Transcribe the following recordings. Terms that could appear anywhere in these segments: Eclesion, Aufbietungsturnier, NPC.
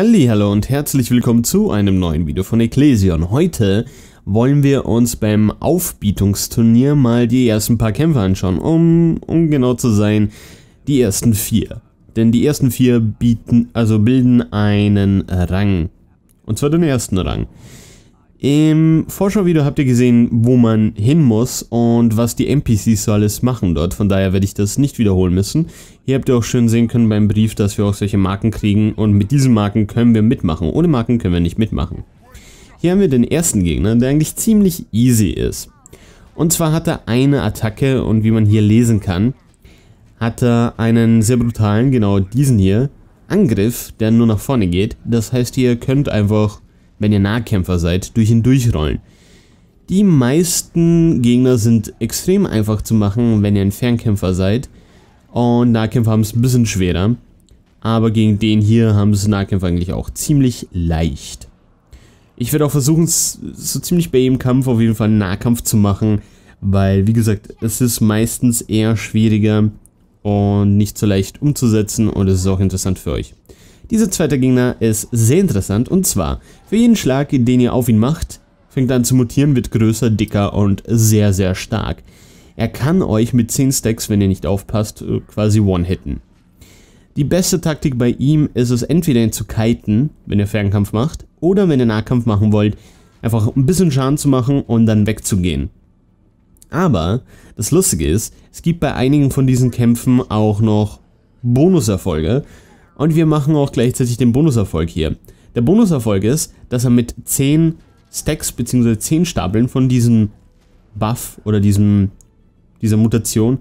Hallihallo und herzlich willkommen zu einem neuen Video von Eclesion. Heute wollen wir uns beim Aufbietungsturnier mal die ersten paar Kämpfe anschauen, um genau zu sein, die ersten vier. Denn die ersten vier bilden einen Rang. Und zwar den ersten Rang. Im Vorschauvideo habt ihr gesehen, wo man hin muss und was die NPCs so alles machen dort, von daher werde ich das nicht wiederholen müssen. Hier habt ihr auch schön sehen können beim Brief, dass wir auch solche Marken kriegen und mit diesen Marken können wir mitmachen, ohne Marken können wir nicht mitmachen. Hier haben wir den ersten Gegner, der eigentlich ziemlich easy ist. Und zwar hat er eine Attacke und wie man hier lesen kann, hat er einen sehr brutalen, genau diesen hier, Angriff, der nur nach vorne geht. Das heißt, ihr könnt einfach, wenn ihr Nahkämpfer seid, durch ihn durchrollen. Die meisten Gegner sind extrem einfach zu machen, wenn ihr ein Fernkämpfer seid. Und Nahkämpfer haben es ein bisschen schwerer. Aber gegen den hier haben es Nahkämpfer eigentlich auch ziemlich leicht. Ich werde auch versuchen, so ziemlich bei jedem Kampf auf jeden Fall einen Nahkampf zu machen. Weil, wie gesagt, es ist meistens eher schwieriger und nicht so leicht umzusetzen. Und es ist auch interessant für euch. Dieser zweite Gegner ist sehr interessant und zwar, für jeden Schlag, den ihr auf ihn macht, fängt er an zu mutieren, wird größer, dicker und sehr, sehr stark. Er kann euch mit 10 Stacks, wenn ihr nicht aufpasst, quasi one-hitten. Die beste Taktik bei ihm ist es, entweder ihn zu kiten, wenn ihr Fernkampf macht, oder wenn ihr Nahkampf machen wollt, einfach ein bisschen Schaden zu machen und dann wegzugehen. Aber das Lustige ist, es gibt bei einigen von diesen Kämpfen auch noch Bonuserfolge. Und wir machen auch gleichzeitig den Bonuserfolg hier. Der Bonuserfolg ist, dass er mit 10 Stacks bzw. 10 Stapeln von diesem Buff oder dieser Mutation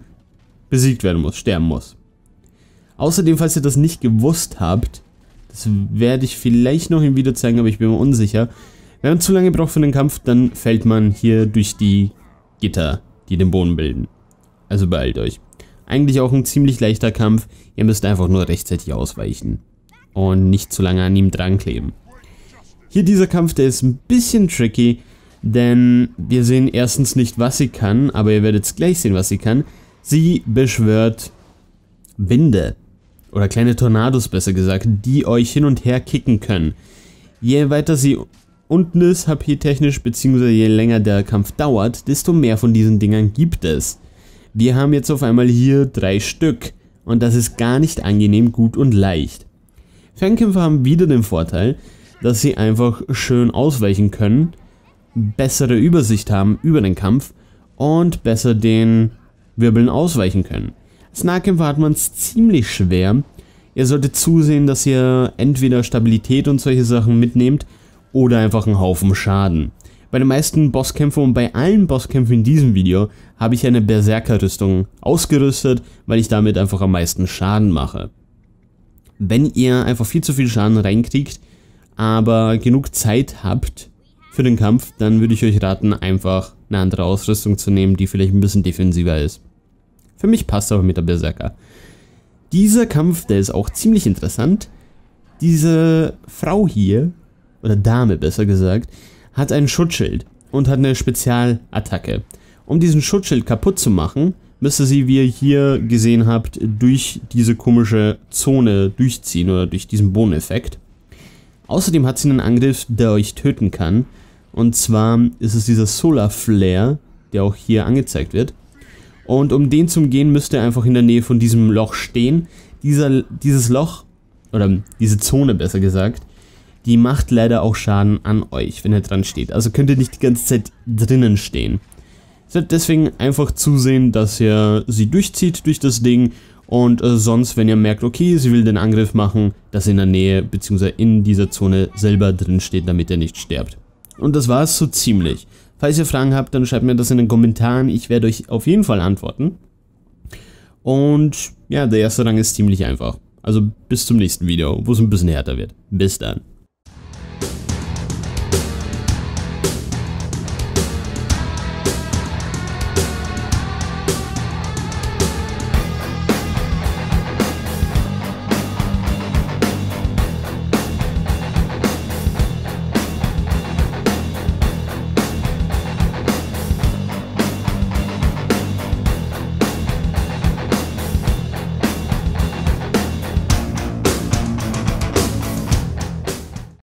besiegt werden muss, sterben muss. Außerdem, falls ihr das nicht gewusst habt, das werde ich vielleicht noch im Video zeigen, aber ich bin mir unsicher. Wenn man zu lange braucht für den Kampf, dann fällt man hier durch die Gitter, die den Boden bilden. Also beeilt euch. Eigentlich auch ein ziemlich leichter Kampf, ihr müsst einfach nur rechtzeitig ausweichen und nicht zu lange an ihm dran kleben. Hier dieser Kampf, der ist ein bisschen tricky, denn wir sehen erstens nicht, was sie kann, aber ihr werdet gleich sehen, was sie kann. Sie beschwört Winde oder kleine Tornados besser gesagt, die euch hin und her kicken können. Je weiter sie unten ist, HP-technisch, beziehungsweise je länger der Kampf dauert, desto mehr von diesen Dingern gibt es. Wir haben jetzt auf einmal hier 3 Stück und das ist gar nicht angenehm gut und leicht. Fernkämpfer haben wieder den Vorteil, dass sie einfach schön ausweichen können, bessere Übersicht haben über den Kampf und besser den Wirbeln ausweichen können. Als Nahkämpfer hat man es ziemlich schwer. Ihr solltet zusehen, dass ihr entweder Stabilität und solche Sachen mitnehmt oder einfach einen Haufen Schaden. Bei den meisten Bosskämpfen und bei allen Bosskämpfen in diesem Video habe ich eine Berserker-Rüstung ausgerüstet, weil ich damit einfach am meisten Schaden mache. Wenn ihr einfach viel zu viel Schaden reinkriegt, aber genug Zeit habt für den Kampf, dann würde ich euch raten, einfach eine andere Ausrüstung zu nehmen, die vielleicht ein bisschen defensiver ist. Für mich passt aber mit der Berserker. Dieser Kampf, der ist auch ziemlich interessant. Diese Frau hier, oder Dame besser gesagt, hat ein Schutzschild und hat eine Spezialattacke. Um diesen Schutzschild kaputt zu machen, müsste sie, wie ihr hier gesehen habt, durch diese komische Zone durchziehen oder durch diesen Bodeneffekt. Außerdem hat sie einen Angriff, der euch töten kann. Und zwar ist es dieser Solar Flare, der auch hier angezeigt wird. Und um den zu umgehen, müsst ihr einfach in der Nähe von diesem Loch stehen. Dieses Loch, oder diese Zone besser gesagt, die macht leider auch Schaden an euch, wenn ihr dran steht. Also könnt ihr nicht die ganze Zeit drinnen stehen. Deswegen einfach zusehen, dass ihr sie durchzieht durch das Ding. Und sonst, wenn ihr merkt, okay, sie will den Angriff machen, dass ihr in der Nähe bzw. in dieser Zone selber drin steht, damit ihr nicht sterbt. Und das war es so ziemlich. Falls ihr Fragen habt, dann schreibt mir das in den Kommentaren. Ich werde euch auf jeden Fall antworten. Und ja, der erste Rang ist ziemlich einfach. Also bis zum nächsten Video, wo es ein bisschen härter wird. Bis dann.